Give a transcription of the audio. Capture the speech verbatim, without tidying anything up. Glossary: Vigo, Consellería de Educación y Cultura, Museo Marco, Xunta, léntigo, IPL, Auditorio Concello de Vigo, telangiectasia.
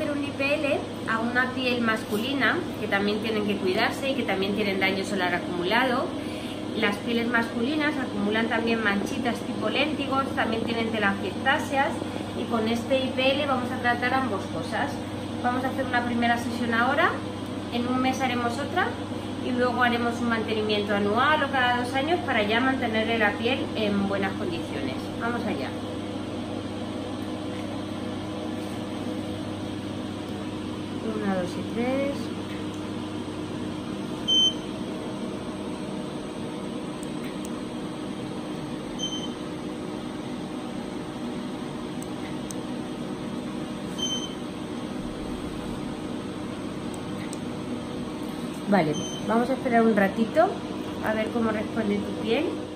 hacer un I P L a una piel masculina, que también tienen que cuidarse y que también tienen daño solar acumulado. Las pieles masculinas acumulan también manchitas tipo léntigos, también tienen telangiectasias, y con este I P L vamos a tratar ambas cosas. Vamos a hacer una primera sesión ahora, en un mes haremos otra y luego haremos un mantenimiento anual o cada dos años para ya mantenerle la piel en buenas condiciones. Vamos allá. Una, dos y tres. Vale, vamos a esperar un ratito a ver cómo responde tu piel.